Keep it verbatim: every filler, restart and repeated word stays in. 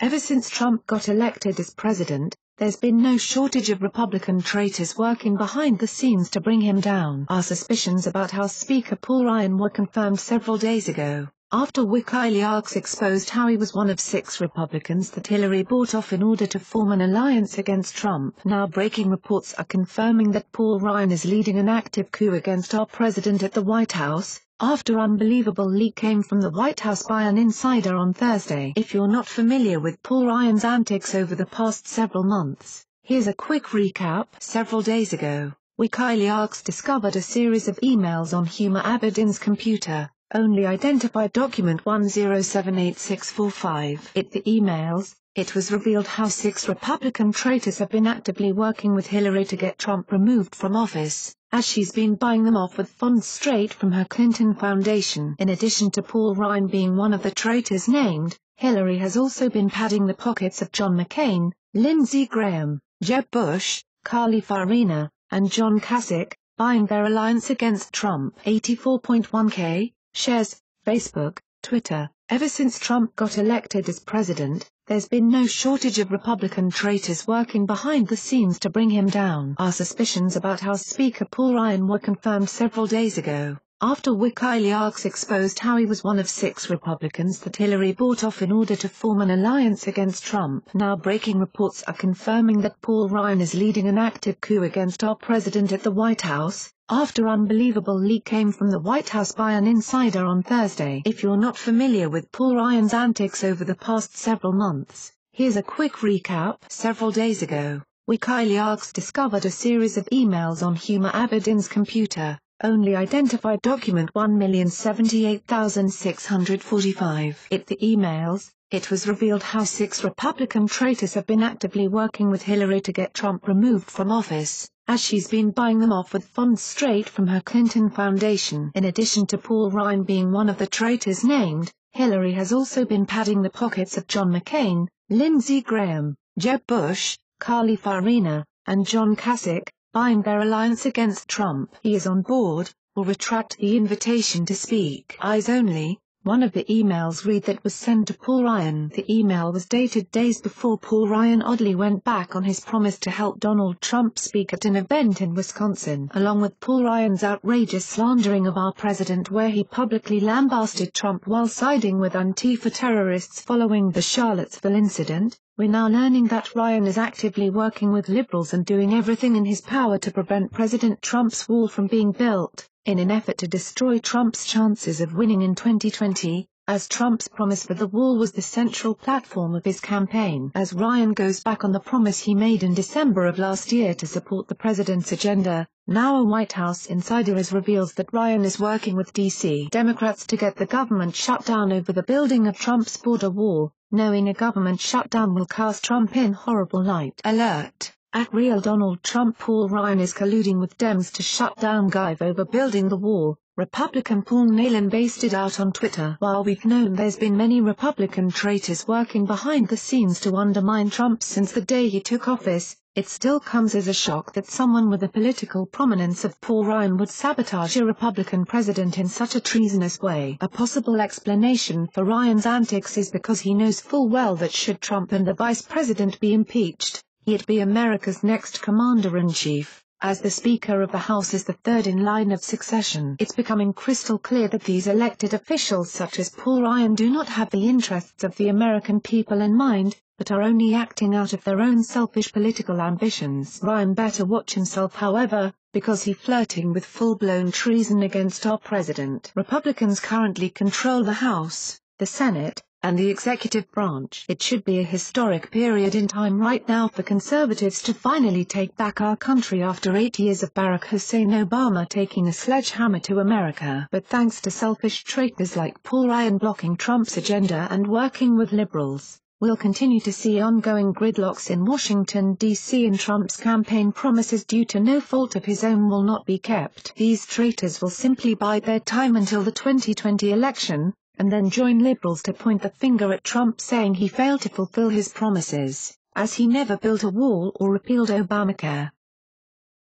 Ever since Trump got elected as president, there's been no shortage of Republican traitors working behind the scenes to bring him down. Our suspicions about House Speaker Paul Ryan were confirmed several days ago, after WikiLeaks exposed how he was one of six Republicans that Hillary bought off in order to form an alliance against Trump. Now breaking reports are confirming that Paul Ryan is leading an active coup against our president at the White House, after unbelievable leak came from the White House by an insider on Thursday. If you're not familiar with Paul Ryan's antics over the past several months, here's a quick recap. Several days ago, WikiLeaks discovered a series of emails on Huma Abedin's computer, only identified document one zero seven eight six four five. In the emails, it was revealed how six Republican traitors have been actively working with Hillary to get Trump removed from office, as she's been buying them off with funds straight from her Clinton Foundation. In addition to Paul Ryan being one of the traitors named, Hillary has also been padding the pockets of John McCain, Lindsey Graham, Jeb Bush, Carly Fiorina, and John Kasich, buying their alliance against Trump. eighty-four point one K shares, Facebook, Twitter. Ever since Trump got elected as president, there's been no shortage of Republican traitors working behind the scenes to bring him down. Our suspicions about House Speaker Paul Ryan were confirmed several days ago, after WikiLeaks exposed how he was one of six Republicans that Hillary bought off in order to form an alliance against Trump. Now breaking reports are confirming that Paul Ryan is leading an active coup against our president at the White House, after unbelievable leak came from the White House by an insider on Thursday. If you're not familiar with Paul Ryan's antics over the past several months, here's a quick recap. Several days ago, WikiLeaks discovered a series of emails on Huma Abedin's computer, only identified document one zero seven eight six four five. In the emails, it was revealed how six Republican traitors have been actively working with Hillary to get Trump removed from office, as she's been buying them off with funds straight from her Clinton Foundation. In addition to Paul Ryan being one of the traitors named, Hillary has also been padding the pockets of John McCain, Lindsey Graham, Jeb Bush, Carly Fiorina, and John Kasich, buying their alliance against Trump. He is on board, will retract the invitation to speak. Eyes only. One of the emails read that was sent to Paul Ryan. The email was dated days before Paul Ryan oddly went back on his promise to help Donald Trump speak at an event in Wisconsin. Along with Paul Ryan's outrageous slandering of our president, where he publicly lambasted Trump while siding with Antifa terrorists following the Charlottesville incident, we're now learning that Ryan is actively working with liberals and doing everything in his power to prevent President Trump's wall from being built, in an effort to destroy Trump's chances of winning in twenty twenty, as Trump's promise for the wall was the central platform of his campaign. As Ryan goes back on the promise he made in December of last year to support the president's agenda, now a White House insider is reveals that Ryan is working with D C Democrats to get the government shut down over the building of Trump's border wall, knowing a government shutdown will cast Trump in horrible light. Alert! At Real Donald Trump. Paul Ryan is colluding with Dems to shut down Guyve over building the wall. Republican Paul Nehlen based it out on Twitter. While we've known there's been many Republican traitors working behind the scenes to undermine Trump since the day he took office, it still comes as a shock that someone with the political prominence of Paul Ryan would sabotage a Republican president in such a treasonous way. A possible explanation for Ryan's antics is because he knows full well that should Trump and the vice president be impeached, he'd be America's next commander-in-chief, as the Speaker of the House is the third in line of succession. It's becoming crystal clear that these elected officials such as Paul Ryan do not have the interests of the American people in mind, but are only acting out of their own selfish political ambitions. Ryan better watch himself, however, because he's flirting with full-blown treason against our president. Republicans currently control the House, the Senate, and the executive branch. It should be a historic period in time right now for conservatives to finally take back our country after eight years of Barack Hussein Obama taking a sledgehammer to America. But thanks to selfish traitors like Paul Ryan blocking Trump's agenda and working with liberals, we'll continue to see ongoing gridlocks in Washington, D C, and Trump's campaign promises due to no fault of his own will not be kept. These traitors will simply bide their time until the twenty twenty election, and then join liberals to point the finger at Trump, saying he failed to fulfill his promises, as he never built a wall or repealed Obamacare.